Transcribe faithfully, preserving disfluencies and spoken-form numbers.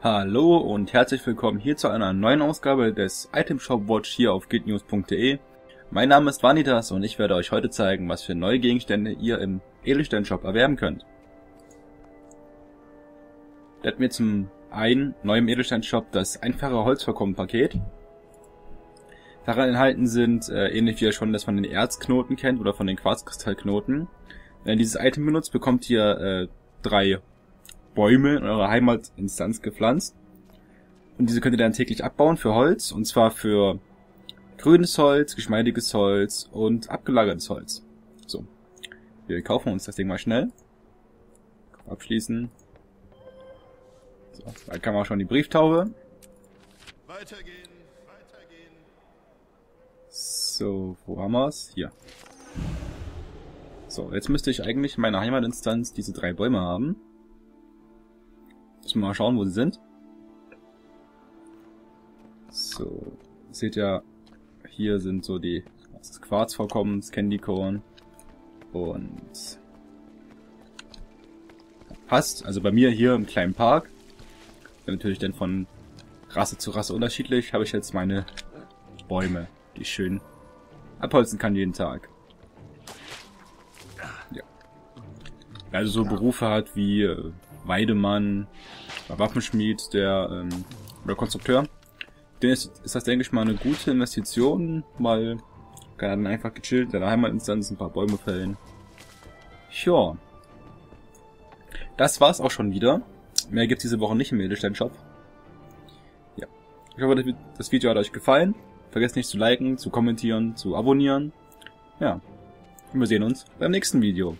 Hallo und herzlich willkommen hier zu einer neuen Ausgabe des Item Shop Watch hier auf gildnews punkt de. Mein Name ist Vanitas und ich werde euch heute zeigen, was für neue Gegenstände ihr im Edelstein Shop erwerben könnt. Da hatten wir zum einen neu im Edelstein Shop das einfache Holzvorkommen-Paket. Daran enthalten sind, äh, ähnlich wie ihr schon das von den Erzknoten kennt oder von den Quarzkristallknoten. Wenn ihr dieses Item benutzt, bekommt ihr äh, drei Bäume in eurer Heimatinstanz gepflanzt. Und diese könnt ihr dann täglich abbauen für Holz, und zwar für grünes Holz, geschmeidiges Holz und abgelagertes Holz. So, wir kaufen uns das Ding mal schnell. Abschließen. So, da kann man auch schon die Brieftaube. Weitergehen, weitergehen. So, wo haben wir es? Hier. So, jetzt müsste ich eigentlich in meiner Heimatinstanz diese drei Bäume haben. Mal schauen, wo sie sind. So, seht ihr, hier sind so die Quarzvorkommens, Candy Corn und passt. Also bei mir hier im kleinen Park, natürlich dann von Rasse zu Rasse unterschiedlich, habe ich jetzt meine Bäume, die ich schön abholzen kann jeden Tag. Ja. Also so Berufe hat wie Weidemann, Waffenschmied, der ähm, oder Konstrukteur. Den ist, ist das, denke ich, mal eine gute Investition, weil kann dann einfach gechillt in der Heimatinstanz ein paar Bäume fällen. Tja. Das war's auch schon wieder. Mehr gibt's diese Woche nicht im Edelstein Shop. Ja. Ich hoffe, das Video hat euch gefallen. Vergesst nicht zu liken, zu kommentieren, zu abonnieren. Ja. Und wir sehen uns beim nächsten Video.